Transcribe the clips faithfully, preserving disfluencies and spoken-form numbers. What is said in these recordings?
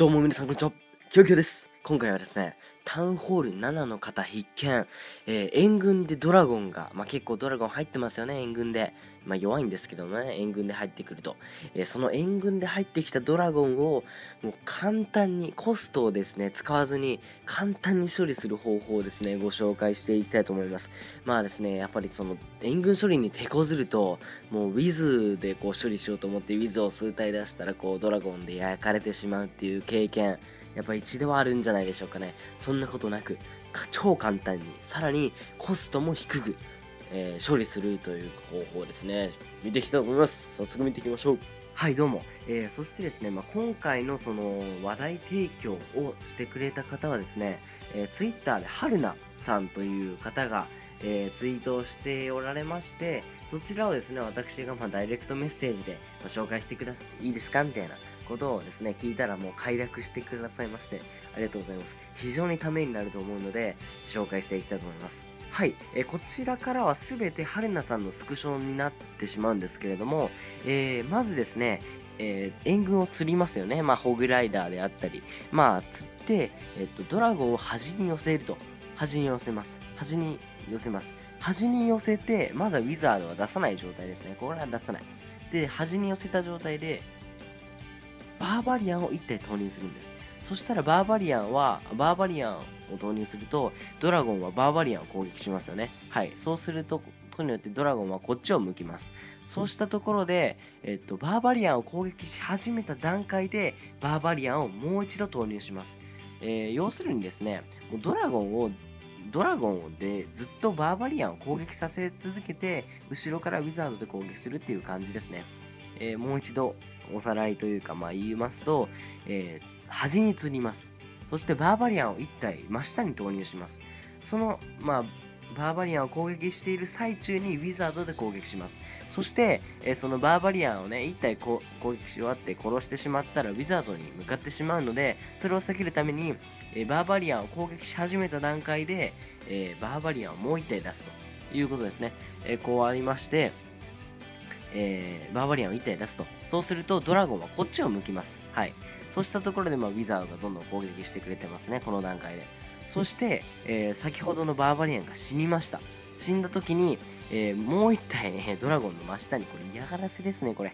どうも皆さんこんにちは、キョウキョウです。今回はですね、タウンホールななの方必見、えー、援軍でドラゴンが、まあ、結構ドラゴン入ってますよね。援軍で、まあ、弱いんですけどもね、援軍で入ってくると、えー、その援軍で入ってきたドラゴンをもう簡単にコストをですね使わずに簡単に処理する方法をですねご紹介していきたいと思います。まあですね、やっぱりその援軍処理に手こずると、もうウィズでこう処理しようと思ってウィズを数体出したらこうドラゴンで焼かれてしまうっていう経験、やっぱ一度はあるんじゃないでしょうかね。そんなことなく超簡単に、さらにコストも低く、えー、処理するという方法ですね、見てきたと思います。早速見ていきましょう。はい、どうも、えー、そしてですね、まあ、今回のその話題提供をしてくれた方はですね、えー、Twitter ではるなさんという方が、えー、ツイートをしておられまして、そちらをですね私がまあダイレクトメッセージで紹介してくださいいですかみたいなことをですね聞いたら、もう快諾してくださいまして、ありがとうございます。非常にためになると思うので紹介していきたいと思います。はい、えー、こちらからは全てはるなさんのスクショになってしまうんですけれども、えー、まずですね、えー、援軍を釣りますよね。まあホグライダーであったり、まあ釣って、えー、とドラゴンを端に寄せると、端に寄せます端に寄せます端に寄せて、まだウィザードは出さない状態ですね。これは出さないで、端に寄せた状態でバーバリアンをいち体投入するんです。そしたらバーバリアンはバーバリアンを投入すると、ドラゴンはバーバリアンを攻撃しますよね。はい、そうするとことによってドラゴンはこっちを向きます。そうしたところで、えっと、バーバリアンを攻撃し始めた段階でバーバリアンをもう一度投入します。えー、要するにですね、もうドラゴンをドラゴンでずっとバーバリアンを攻撃させ続けて、後ろからウィザードで攻撃するっていう感じですね。えー、もう一度おさらいというか、まあ、言いますと、えー、端に釣ります。そしてバーバリアンをいち体真下に投入します。その、まあ、バーバリアンを攻撃している最中にウィザードで攻撃します。そして、えー、そのバーバリアンをねいち体こ攻撃し終わって殺してしまったらウィザードに向かってしまうので、それを避けるために、えー、バーバリアンを攻撃し始めた段階で、えー、バーバリアンをもういち体出すということですね。えー、こうありまして、えー、バーバリアンをいち体出すと、そうするとドラゴンはこっちを向きます。はい、そうしたところで、まあ、ウィザードがどんどん攻撃してくれてますね、この段階で。そして、えー、先ほどのバーバリアンが死にました。死んだ時に、えー、もう一体、ね、ドラゴンの真下に、これ嫌がらせですね、これ。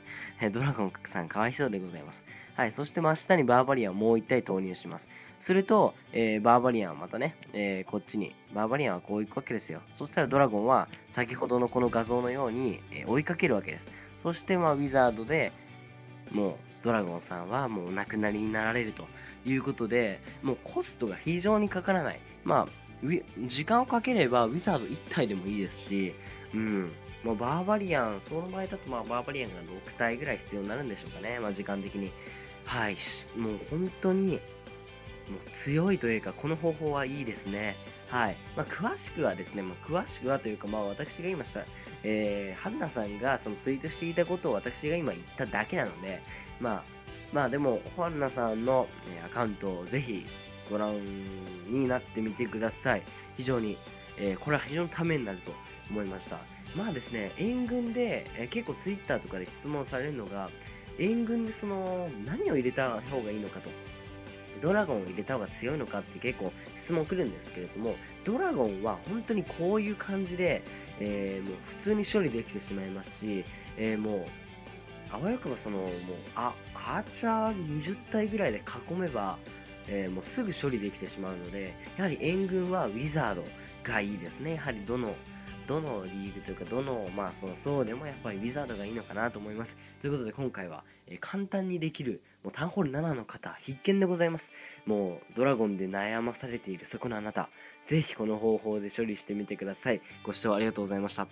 ドラゴンさんかわいそうでございます。はい、そして真下にバーバリアンをもう一体投入します。すると、えー、バーバリアンはまたね、えー、こっちに、バーバリアンはこう行くわけですよ。そしたらドラゴンは先ほどのこの画像のように、えー、追いかけるわけです。そして、まあ、ウィザードでもう、ドラゴンさんはもうお亡くなりになられるということで、もうコストが非常にかからない。まあ、時間をかければウィザードいち体でもいいですし、うん、もうバーバリアン、その場合だとまあバーバリアンがろく体ぐらい必要になるんでしょうかね、まあ、時間的に。はい、もう本当にもう強いというか、この方法はいいですね。はい、まあ、詳しくはですね、まあ、詳しくはというか、まあ、私が今した、えー、はるなさんがそのツイートしていたことを私が今言っただけなので、まあ、まあでも、はるなさんのアカウントをぜひご覧になってみてください。非常に、えー、これは非常にためになると思いました。まあですね、援軍で、えー、結構ツイッターとかで質問されるのが、援軍でその何を入れた方がいいのかと。ドラゴンを入れた方が強いのかって結構質問くるんですけれども、ドラゴンは本当にこういう感じで、えー、もう普通に処理できてしまいますし、えー、もうあわよくばそのもうあアーチャーにじゅう体ぐらいで囲めば、えー、もうすぐ処理できてしまうので、やはり援軍はウィザードがいいですね。やはりどのどのリーグというか、どの、まあ、その層でもやっぱりウィザードがいいのかなと思います。ということで今回は、えー、簡単にできる、もうタウンホールななの方、必見でございます。もうドラゴンで悩まされているそこのあなた、ぜひこの方法で処理してみてください。ご視聴ありがとうございました。